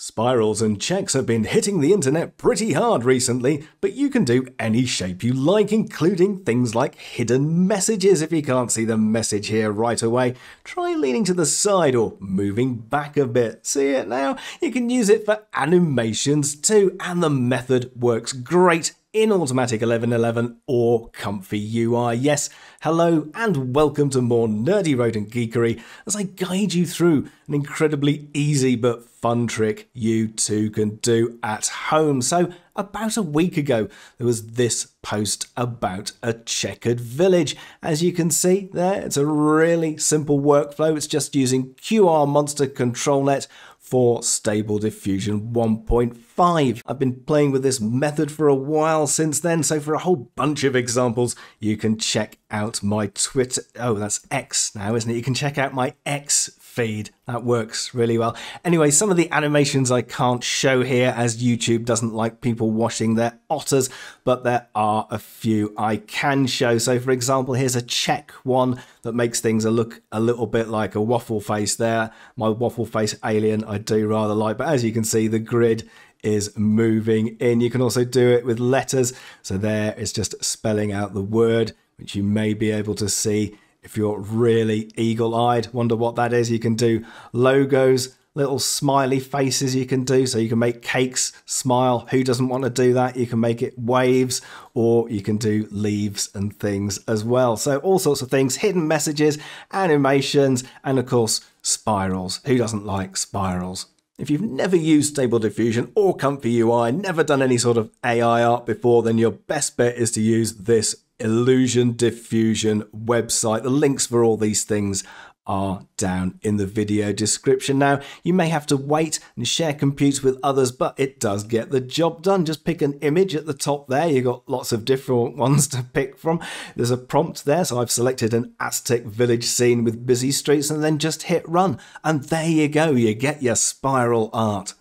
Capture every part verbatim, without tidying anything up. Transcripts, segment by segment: Spirals and checks have been hitting the internet pretty hard recently, but you can do any shape you like, including things like hidden messages. If you can't see the message here right away, try leaning to the side or moving back a bit. See it now? You can use it for animations too, and the method works great in Automatic eleven eleven or Comfy U I. Yes, hello and welcome to more Nerdy Rodent geekery as I guide you through an incredibly easy but fun trick you too can do at home. So about a week ago, there was this post about a checkered village. As you can see there, it's a really simple workflow. It's just using Q R Monster Control Net for Stable Diffusion one point five. I've been playing with this method for a while since then, so for a whole bunch of examples, you can check out my Twitter, oh, that's X now, isn't it? You can check out my X feed. That works really well. Anyway, some of the animations I can't show here as YouTube doesn't like people washing their otters, but there are a few I can show. So for example, here's a check one that makes things look a little bit like a waffle face there. My waffle face alien I do rather like, but as you can see, the grid is moving in. You can also do it with letters. So there is just spelling out the word, which you may be able to see if you're really eagle-eyed. Wonder what that is. You can do logos, little smiley faces you can do. So you can make cakes smile. Who doesn't want to do that? You can make it waves, or you can do leaves and things as well. So all sorts of things, hidden messages, animations, and of course, spirals. Who doesn't like spirals? If you've never used Stable Diffusion or Comfy U I, never done any sort of A I art before, then your best bet is to use this Illusion Diffusion website. The links for all these things are down in the video description. Now, you may have to wait and share computes with others, but it does get the job done. Just pick an image at the top there. You've got lots of different ones to pick from. There's a prompt there, so I've selected an Aztec village scene with busy streets, and then just hit run. And there you go, you get your spiral art.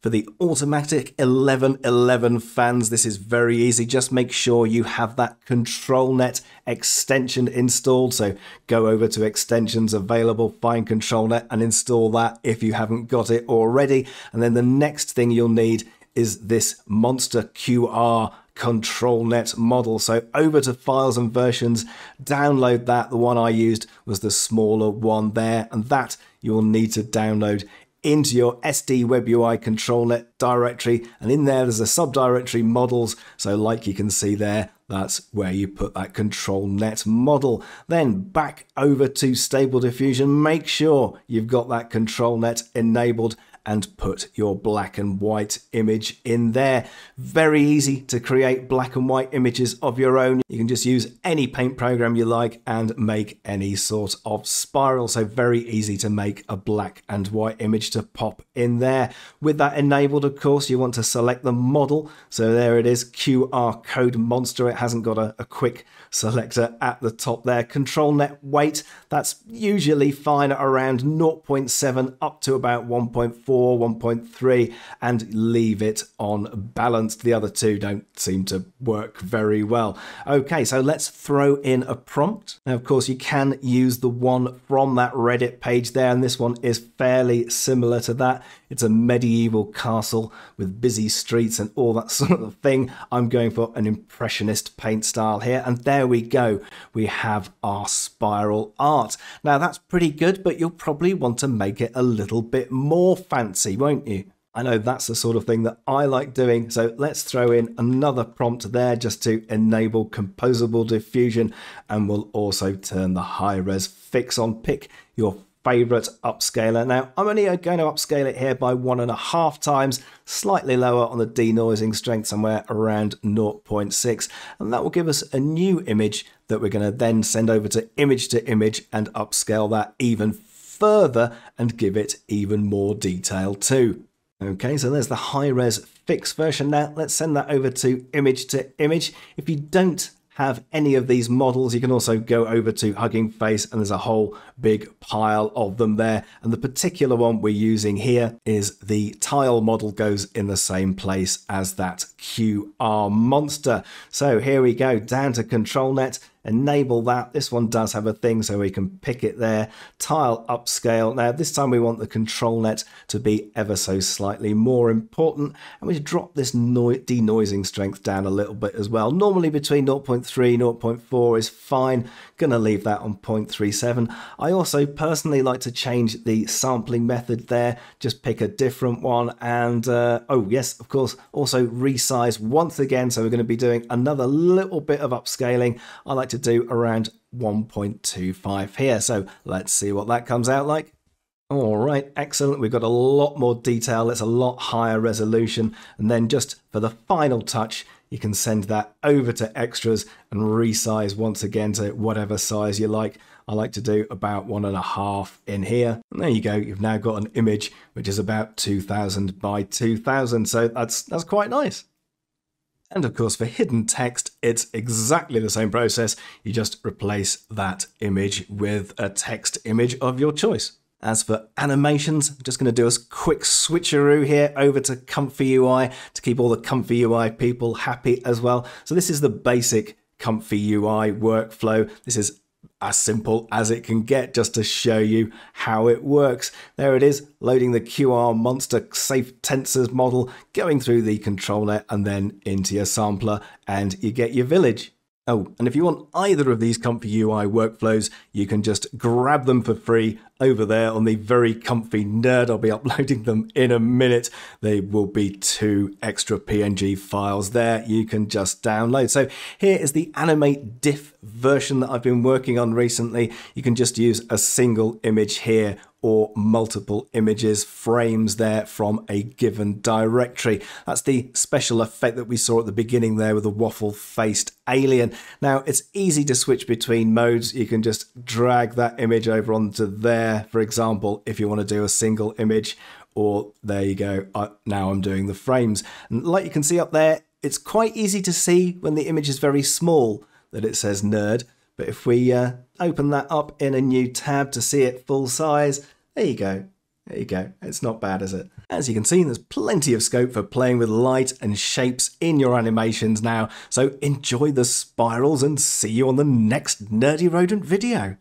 For the Automatic eleven eleven fans, this is very easy. Just make sure you have that ControlNet extension installed. So go over to extensions available, find ControlNet and install that if you haven't got it already. And then the next thing you'll need is this Monster Q R Control Net model. So over to files and versions, download that. The one I used was the smaller one there, and that you will need to download into your S D Web U I ControlNet directory, and in there there's a subdirectory models, so like you can see there, that's where you put that ControlNet model. Then back over to Stable Diffusion, make sure you've got that ControlNet enabled and put your black and white image in there. Very easy to create black and white images of your own. You can just use any paint program you like and make any sort of spiral. So very easy to make a black and white image to pop in there. With that enabled, of course, you want to select the model. So there it is, Q R Code Monster. It hasn't got a, a quick selector at the top there. ControlNet weight, that's usually fine at around zero point seven up to about one point four, one point three, and leave it on balanced. The other two don't seem to work very well. Okay, so let's throw in a prompt. Now, of course, you can use the one from that Reddit page there, and this one is fairly similar to that. It's a medieval castle with busy streets and all that sort of thing. I'm going for an impressionist paint style here, and there we go. We have our spiral art. Now, that's pretty good, but you'll probably want to make it a little bit more fancy, won't you? I know that's the sort of thing that I like doing. So let's throw in another prompt there just to enable composable diffusion, and we'll also turn the high-res fix on. Pick your favorite upscaler. Now, I'm only going to upscale it here by one and a half times, slightly lower on the denoising strength, somewhere around zero point six, and that will give us a new image that we're going to then send over to image to image and upscale that even further and give it even more detail too. Okay, so there's the high-res fix version. Now let's send that over to image to image. If you don't have any of these models, you can also go over to Hugging Face, and there's a whole big pile of them there. And the particular one we're using here is the tile model, goes in the same place as that Q R monster. So here we go, down to ControlNet, enable that. This one does have a thing so we can pick it there. Tile upscale. Now this time we want the control net to be ever so slightly more important, and we drop this denoising strength down a little bit as well. Normally between zero point three and zero point four is fine. Gonna leave that on zero point three seven. I also personally like to change the sampling method there, just pick a different one, and uh, oh yes, of course, also resize once again. So we're going to be doing another little bit of upscaling. I like to do around one point two five here, so let's see what that comes out like. All right, excellent. We've got a lot more detail. It's a lot higher resolution. And then just for the final touch, you can send that over to extras and resize once again to whatever size you like. I like to do about one and a half in here. And there you go. You've now got an image which is about two thousand by two thousand. So that's that's quite nice. And of course, for hidden text, it's exactly the same process. You just replace that image with a text image of your choice. As for animations, I'm just going to do a quick switcheroo here over to Comfy U I to keep all the Comfy U I people happy as well. So this is the basic Comfy U I workflow. This is as simple as it can get, just to show you how it works. There it is, loading the Q R Monster Safe Tensors model, going through the control net and then into your sampler, and you get your village. Oh, and if you want either of these Comfy U I workflows, you can just grab them for free over there on the Very Comfy Nerd. I'll be uploading them in a minute. There will be two extra P N G files there you can just download. So here is the Animate Diff version that I've been working on recently. You can just use a single image here or multiple images, frames there from a given directory. That's the special effect that we saw at the beginning there with the waffle-faced alien. Now, it's easy to switch between modes. You can just drag that image over onto there, for example, if you want to do a single image, or there you go. I, now I'm doing the frames. And like you can see up there, it's quite easy to see when the image is very small that it says nerd. But if we uh, open that up in a new tab to see it full size, there you go. There you go. It's not bad, is it? As you can see, there's plenty of scope for playing with light and shapes in your animations now. So enjoy the spirals and see you on the next Nerdy Rodent video.